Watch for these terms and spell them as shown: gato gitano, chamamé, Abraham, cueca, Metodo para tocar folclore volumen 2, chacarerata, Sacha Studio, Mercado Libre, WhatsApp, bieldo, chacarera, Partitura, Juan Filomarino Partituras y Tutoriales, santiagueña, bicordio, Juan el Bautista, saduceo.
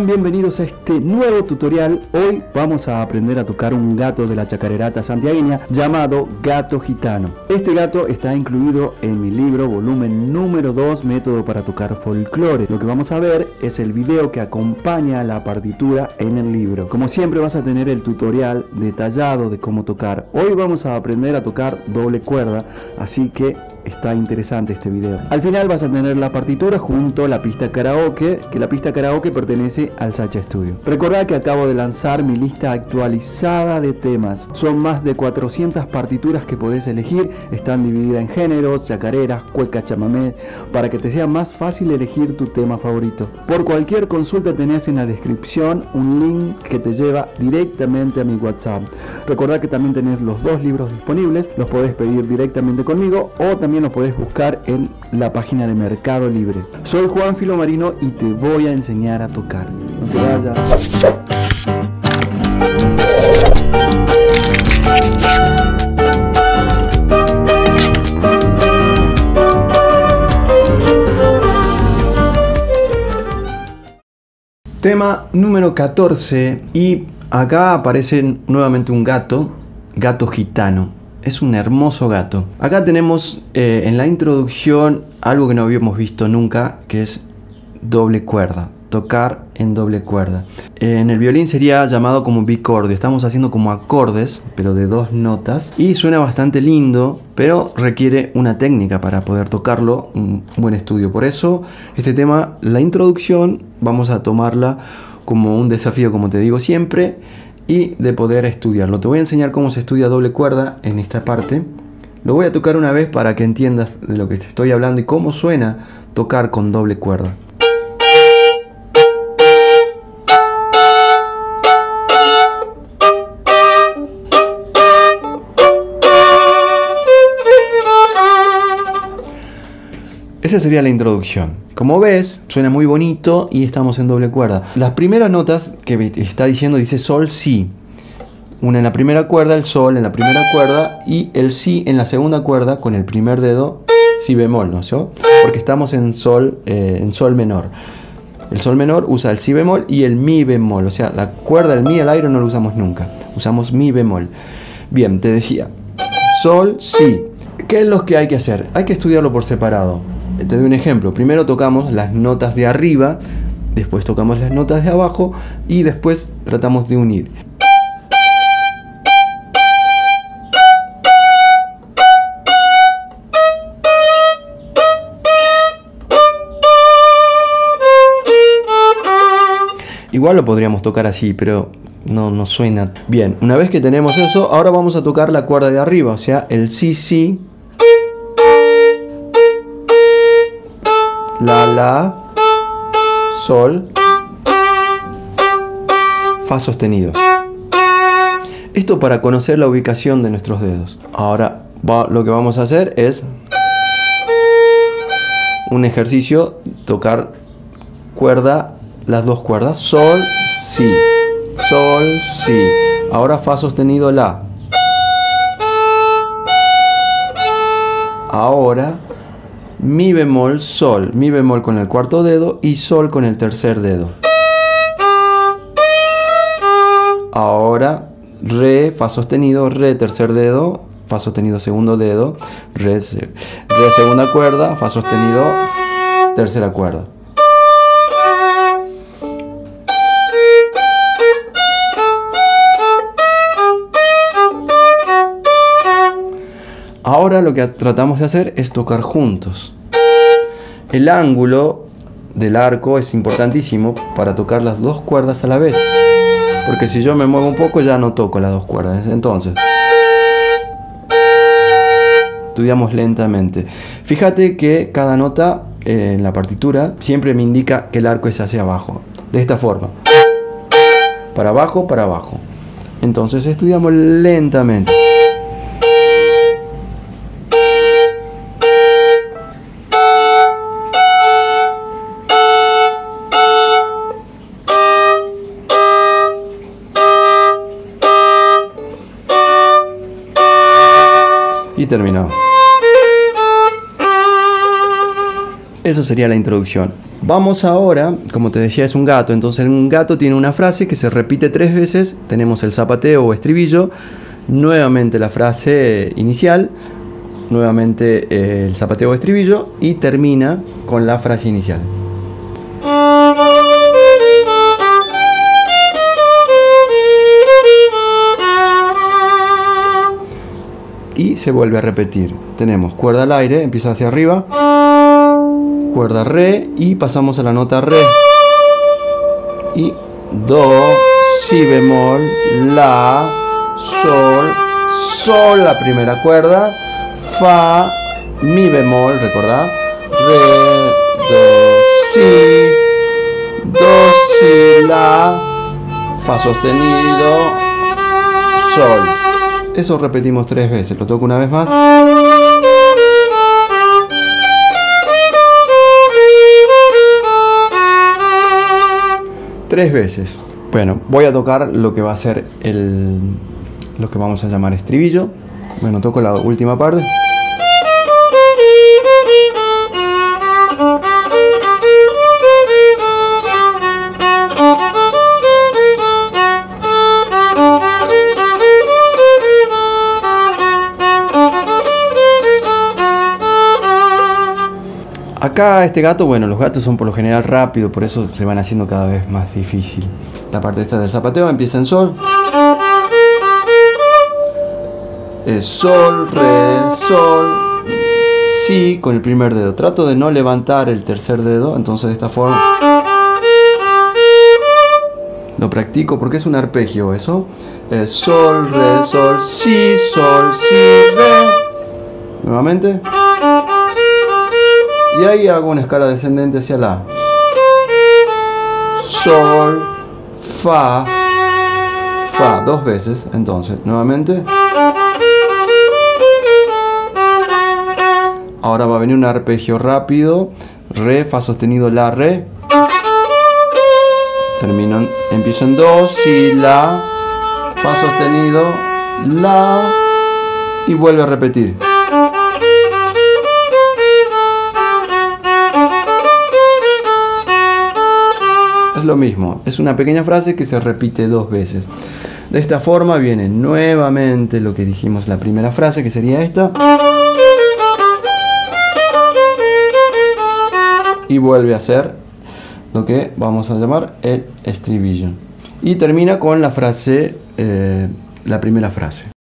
Bienvenidos a este nuevo tutorial. Hoy vamos a aprender a tocar un gato de la chacarerata santiagueña llamado gato gitano. Este gato está incluido en mi libro volumen número 2, Método para tocar folclore. Lo que vamos a ver es el video que acompaña la partitura en el libro. Como siempre vas a tener el tutorial detallado de cómo tocar. Hoy vamos a aprender a tocar doble cuerda, así que está interesante este video. Al final vas a tener la partitura junto a la pista karaoke, que la pista karaoke pertenece al Sacha Studio. Recordad que acabo de lanzar mi lista actualizada de temas. Son más de 400 partituras que podés elegir. Están divididas en géneros, chacareras, cueca, chamamé, para que te sea más fácil elegir tu tema favorito. Por cualquier consulta tenés en la descripción un link que te lleva directamente a mi WhatsApp. Recordad que también tenés los dos libros disponibles. Los podés pedir directamente conmigo o también nos podés buscar en la página de Mercado Libre. Soy Juan Filomarino y te voy a enseñar a tocar. No te vayas. Tema número 14 y acá aparece nuevamente un gato, gato gitano. Es un hermoso gato. Acá tenemos en la introducción algo que no habíamos visto nunca, que es doble cuerda, tocar en doble cuerda. En el violín sería llamado como bicordio. Estamos haciendo como acordes, pero de dos notas, y suena bastante lindo, pero requiere una técnica para poder tocarlo, un buen estudio. Por eso este tema, la introducción, vamos a tomarla como un desafío, como te digo siempre, y de poder estudiarlo. Te voy a enseñar cómo se estudia doble cuerda en esta parte. Lo voy a tocar una vez para que entiendas de lo que te estoy hablando y cómo suena tocar con doble cuerda. Esa sería la introducción. Como ves, suena muy bonito y estamos en doble cuerda. Las primeras notas que está diciendo dice sol, si. Una en la primera cuerda, el sol en la primera cuerda y el si en la segunda cuerda con el primer dedo, si bemol, ¿no? ¿Sí? Porque estamos en sol menor. El sol menor usa el si bemol y el mi bemol. O sea, la cuerda, el mi al aire no lo usamos nunca. Usamos mi bemol. Bien, te decía, sol, si. ¿Qué es lo que hay que hacer? Hay que estudiarlo por separado. Te doy un ejemplo. Primero tocamos las notas de arriba, después tocamos las notas de abajo y después tratamos de unir. Igual lo podríamos tocar así, pero no suena bien. Una vez que tenemos eso, ahora vamos a tocar la cuerda de arriba, o sea, el si, si, la, la, sol, fa sostenido. Esto para conocer la ubicación de nuestros dedos. Ahora lo que vamos a hacer es un ejercicio, tocar cuerda, las dos cuerdas, sol, si, sol, si. Ahora fa sostenido, la. Ahora mi bemol, sol, mi bemol con el cuarto dedo y sol con el tercer dedo. Ahora re, fa sostenido, re, tercer dedo, fa sostenido, segundo dedo, re segunda cuerda, fa sostenido, tercera cuerda. Ahora lo que tratamos de hacer es tocar juntos. El ángulo del arco es importantísimo para tocar las dos cuerdas a la vez. Porque si yo me muevo un poco ya no toco las dos cuerdas. Entonces, estudiamos lentamente. Fíjate que cada nota en la partitura siempre me indica que el arco es hacia abajo, de esta forma, para abajo, para abajo. Entonces estudiamos lentamente. Y terminamos. Eso sería la introducción. Vamos ahora, como te decía, es un gato. Entonces un gato tiene una frase que se repite 3 veces. Tenemos el zapateo o estribillo, nuevamente la frase inicial, nuevamente el zapateo o estribillo, y termina con la frase inicial. Y se vuelve a repetir. Tenemos cuerda al aire, empieza hacia arriba, cuerda re y pasamos a la nota re, y do, si bemol, la, sol, sol la primera cuerda, fa, mi bemol, recordá, re, do, si, la, fa sostenido, sol. Eso repetimos 3 veces, lo toco una vez más. Tres veces. Bueno, voy a tocar lo que va a ser lo que vamos a llamar estribillo. Bueno, toco la última parte. Acá este gato, bueno, los gatos son por lo general rápidos, por eso se van haciendo cada vez más difícil. La parte esta del zapateo empieza en sol. Es sol, re, sol, si con el primer dedo. Trato de no levantar el tercer dedo, entonces de esta forma lo practico porque es un arpegio eso. Es sol, re, sol, si, re. Nuevamente. Y ahí hago una escala descendente hacia la. Sol, fa, fa, 2 veces. Entonces, nuevamente. Ahora va a venir un arpegio rápido. Re, fa sostenido, la, re. Termino, empiezo en do, si, la, fa sostenido, la. Y vuelvo a repetir. Es lo mismo, es una pequeña frase que se repite 2 veces. De esta forma viene nuevamente lo que dijimos la primera frase, que sería esta, y vuelve a ser lo que vamos a llamar el estribillo, y termina con la frase, la primera frase.